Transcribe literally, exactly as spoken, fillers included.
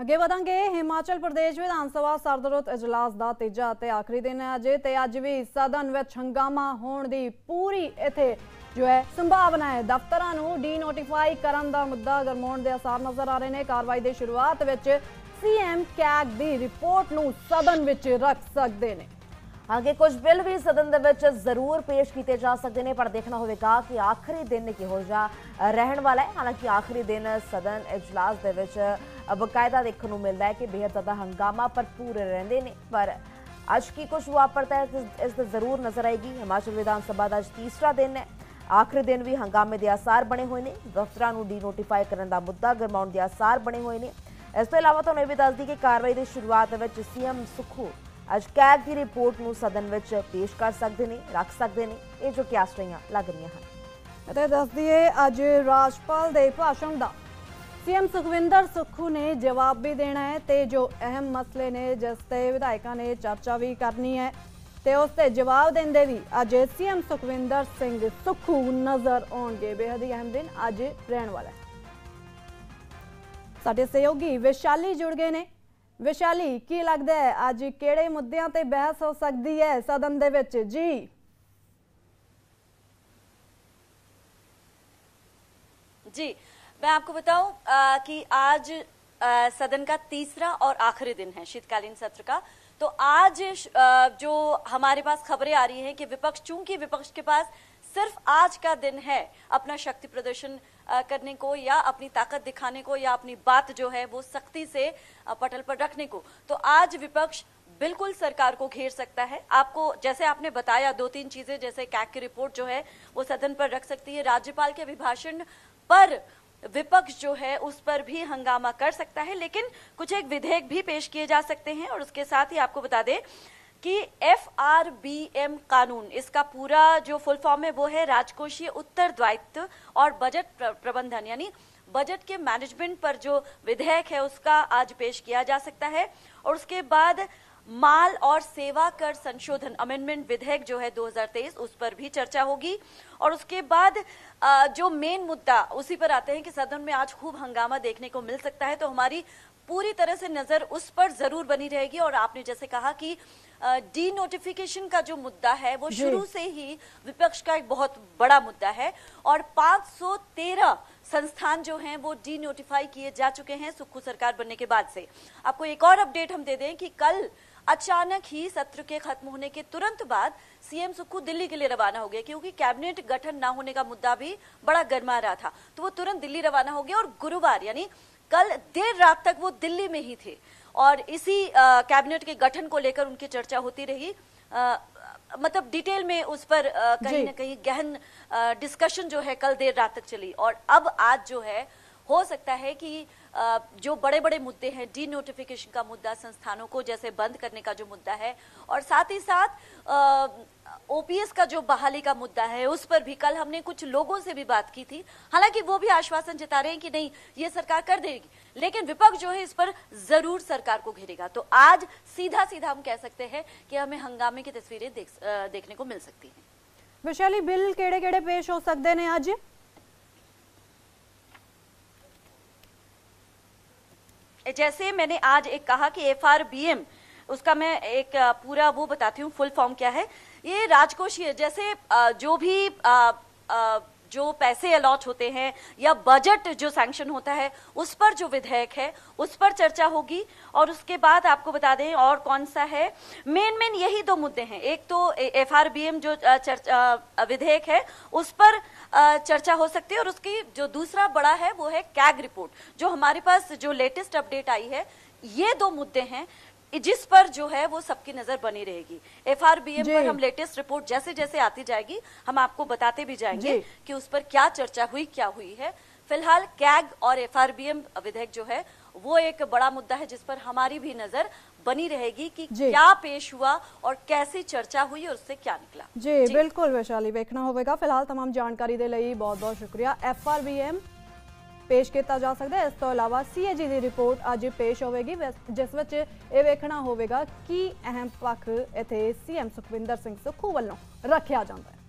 अगे वधांगे। हिमाचल प्रदेश विधानसभा सरदरुत इजलास का तीजा ते आखिरी दिन है अजे ते अज भी सदन विच हंगामा होने की पूरी इत्थे जो है संभावना है। दफ्तरां नूं डी नोटिफाई करन दा मुद्दा गरमाउण दे आसार नजर आ रहे हैं। कार्रवाई की शुरुआत विच सीएम कैग की रिपोर्ट नूं सदन विच रख सकते हैं। आगे कुछ बिल भी सदन के जरूर पेश किए जा सकते हैं, पर देखना होगा कि आखिरी दिन किहो जिहा रहन वाला है। हालांकि आखिरी दिन सदन इजलास दे विच बकायदा देखने मिलता है कि बेहद ज़्यादा हंगामा भरपूर रहते हैं, पर अज की कुछ वापरता है इस जरूर नजर आएगी। हिमाचल विधानसभा का अज तीसरा दिन है, आखिरी दिन भी हंगामे के आसार बने हुए हैं। दफ्तरां नूं डी नोटिफाई करन दा मुद्दा गरमाउण के आसार बने हुए हैं। इस तो इलावा तुहानूं इह वी दस्स दईए कि कार्रवाई की शुरुआत सीएम सुक्खू अज कैग की रिपोर्ट नूं सदन विच पेश कर सकते हैं, रख सकते हैं। ये जो क्यासरियां लग रही हैं दस दिए अज राजपाल के भाषण का सीएम सुखविंदर सुक्खू ने जवाब भी देना है, तो जो अहम मसले ने जिसते विधायकों ने चर्चा भी करनी है तो उसते जवाब देंदे भी अज सीएम सुखविंदर सिंह सुक्खू नज़र आउणगे। बेहद ही अहम दिन अज रहन वाला है। साडे सहयोगी वैशाली जुड़ गए ने। वैशाली, की लगता है अज किहड़े मुद्दों पर बहस हो सकती है सदन दे विच? जी जी मैं आपको बताऊं कि आज आ, सदन का तीसरा और आखिरी दिन है शीतकालीन सत्र का। तो आज आ, जो हमारे पास खबरें आ रही हैं कि विपक्ष, चूंकि विपक्ष के पास सिर्फ आज का दिन है अपना शक्ति प्रदर्शन करने को या अपनी ताकत दिखाने को या अपनी बात जो है वो सख्ती से पटल पर रखने को, तो आज विपक्ष बिल्कुल सरकार को घेर सकता है। आपको जैसे आपने बताया दो तीन चीजें, जैसे कैग की रिपोर्ट जो है वो सदन पर रख सकती है, राज्यपाल के अभिभाषण पर विपक्ष जो है उस पर भी हंगामा कर सकता है, लेकिन कुछ एक विधेयक भी पेश किए जा सकते हैं। और उसके साथ ही आपको बता दें कि एफ आर बी एम कानून, इसका पूरा जो फुल फॉर्म है वो है राजकोषीय उत्तरदायित्व और बजट प्रबंधन, यानी बजट के मैनेजमेंट पर जो विधेयक है उसका आज पेश किया जा सकता है। और उसके बाद माल और सेवा कर संशोधन अमेंडमेंट विधेयक जो है दो हज़ार तेईस, उस पर भी चर्चा होगी। और उसके बाद जो मेन मुद्दा उसी पर आते हैं कि सदन में आज खूब हंगामा देखने को मिल सकता है, तो हमारी पूरी तरह से नजर उस पर जरूर बनी रहेगी। और आपने जैसे कहा कि डी नोटिफिकेशन का जो मुद्दा है वो शुरू से ही विपक्ष का एक बहुत बड़ा मुद्दा है, और पाँच सौ तेरह संस्थान जो हैं वो डी नोटिफाई किए जा चुके हैं सुक्खू सरकार बनने के बाद से। आपको एक और अपडेट हम दे दें कि कल अचानक ही सत्र के खत्म होने के तुरंत बाद सीएम सुक्खू दिल्ली के लिए रवाना हो गए, क्योंकि कैबिनेट गठन ना होने का मुद्दा भी बड़ा गर्मा रहा था, तो वो तुरंत दिल्ली रवाना हो गए और गुरुवार यानी कल देर रात तक वो दिल्ली में ही थे। और इसी आ, कैबिनेट के गठन को लेकर उनकी चर्चा होती रही, आ, मतलब डिटेल में उस पर आ, कहीं ना कहीं गहन आ, डिस्कशन जो है कल देर रात तक चली। और अब आज जो है हो सकता है कि आ, जो बड़े बड़े मुद्दे हैं, डी नोटिफिकेशन का मुद्दा, संस्थानों को जैसे बंद करने का जो मुद्दा है, और साथ ही साथ ओ पी एस का जो बहाली का मुद्दा है उस पर भी कल हमने कुछ लोगों से भी बात की थी। हालांकि वो भी आश्वासन जता रहे हैं कि नहीं ये सरकार कर देगी, लेकिन विपक्ष जो है इस पर जरूर सरकार को घेरेगा। तो आज सीधा सीधा हम कह सकते हैं कि हमें हंगामे की तस्वीरें देख, देखने को मिल सकती है। वैशाली, बिल केड़े केड़े पेश हो सकते हैं आज? जैसे मैंने आज एक कहा कि एफ आर बी एम, उसका मैं एक पूरा वो बताती हूँ फुल फॉर्म क्या है। ये राजकोषीय, जैसे जो भी आ, आ, जो पैसे अलॉट होते हैं या बजट जो सैंक्शन होता है उस पर जो विधेयक है उस पर चर्चा होगी। और उसके बाद आपको बता दें और कौन सा है, मेन मेन यही दो मुद्दे हैं। एक तो एफ आर बी एम जो चर्चा विधेयक है उस पर चर्चा हो सकती है, और उसकी जो दूसरा बड़ा है वो है कैग रिपोर्ट। जो हमारे पास जो लेटेस्ट अपडेट आई है, ये दो मुद्दे हैं जिस पर जो है वो सबकी नजर बनी रहेगी। एफ आर बी एम पर हम लेटेस्ट रिपोर्ट जैसे जैसे आती जाएगी हम आपको बताते भी जाएंगे कि उस पर क्या चर्चा हुई क्या हुई है। फिलहाल कैग और एफ आर बी एम विधेयक जो है वो एक बड़ा मुद्दा है जिस पर हमारी भी नजर बनी रहेगी कि क्या पेश हुआ और कैसी चर्चा हुई और उससे क्या निकला। जी, जी। बिल्कुल वैशाली, देखना होगा। फिलहाल तमाम जानकारी के लिए बहुत बहुत शुक्रिया। एफ आर बी एम पेश किया जा सकता है, इस तो अलावा सी ए जी की रिपोर्ट अज पेश होगी, जिस विच ये वेखना होगा कि अहम पक्ष इत्थे सी एम सुखविंदर सिंह सुक्खू वालों रखा जाता है।